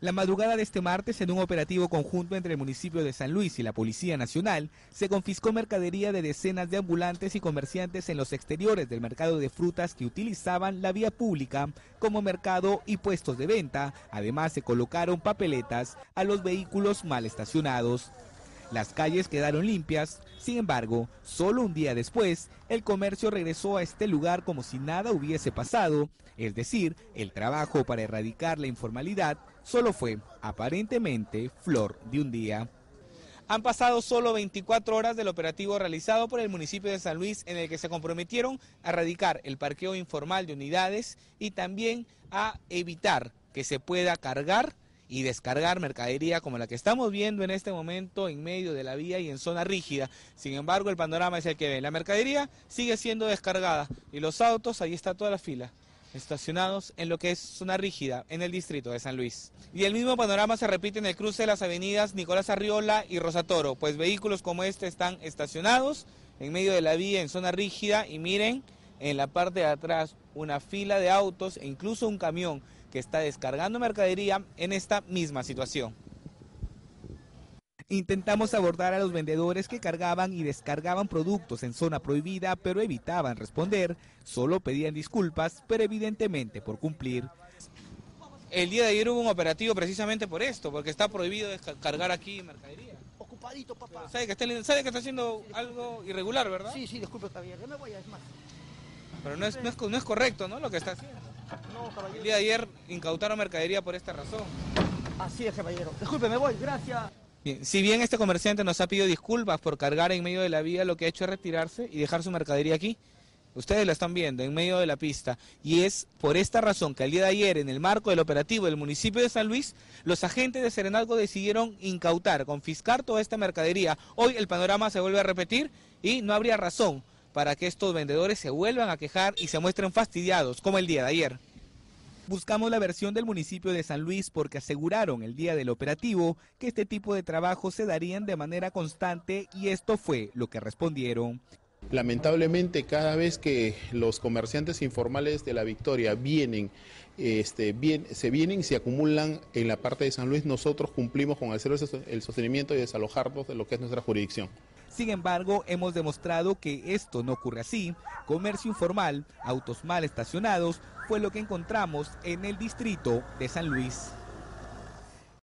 La madrugada de este martes, en un operativo conjunto entre el municipio de San Luis y la Policía Nacional, se confiscó mercadería de decenas de ambulantes y comerciantes en los exteriores del mercado de frutas que utilizaban la vía pública como mercado y puestos de venta. Además, se colocaron papeletas a los vehículos mal estacionados. Las calles quedaron limpias. Sin embargo, solo un día después, el comercio regresó a este lugar como si nada hubiese pasado. Es decir, el trabajo para erradicar la informalidad solo fue, aparentemente, flor de un día. Han pasado solo 24 horas del operativo realizado por el municipio de San Luis, en el que se comprometieron a erradicar el parqueo informal de unidades y también a evitar que se pueda cargar y descargar mercadería como la que estamos viendo en este momento en medio de la vía y en zona rígida. Sin embargo, el panorama es el que ven. La mercadería sigue siendo descargada y los autos, ahí está toda la fila, estacionados en lo que es zona rígida en el distrito de San Luis. Y el mismo panorama se repite en el cruce de las avenidas Nicolás Arriola y Rosatoro, pues vehículos como este están estacionados en medio de la vía en zona rígida y miren en la parte de atrás una fila de autos e incluso un camión que está descargando mercadería en esta misma situación. Intentamos abordar a los vendedores que cargaban y descargaban productos en zona prohibida, pero evitaban responder, solo pedían disculpas, pero evidentemente por cumplir. El día de ayer hubo un operativo precisamente por esto, porque está prohibido descargar aquí mercadería. Ocupadito, papá. Sabe que está haciendo algo irregular, ¿verdad? Sí, disculpe, caballero, yo me voy a desmar. Pero no es correcto, ¿no?, lo que está haciendo. No, caballero. El día de ayer incautaron mercadería por esta razón. Así es, caballero. Disculpe, me voy, gracias. Bien, si bien este comerciante nos ha pedido disculpas por cargar en medio de la vía, lo que ha hecho es retirarse y dejar su mercadería aquí. Ustedes la están viendo en medio de la pista. Y es por esta razón que el día de ayer, en el marco del operativo del municipio de San Luis, los agentes de Serenazgo decidieron incautar, confiscar toda esta mercadería. Hoy el panorama se vuelve a repetir y no habría razón para que estos vendedores se vuelvan a quejar y se muestren fastidiados, como el día de ayer. Buscamos la versión del municipio de San Luis porque aseguraron el día del operativo que este tipo de trabajos se darían de manera constante y esto fue lo que respondieron. Lamentablemente, cada vez que los comerciantes informales de La Victoria vienen, se acumulan en la parte de San Luis, nosotros cumplimos con hacer el sostenimiento y desalojarlos de lo que es nuestra jurisdicción. Sin embargo, hemos demostrado que esto no ocurre así. Comercio informal, autos mal estacionados, fue lo que encontramos en el distrito de San Luis.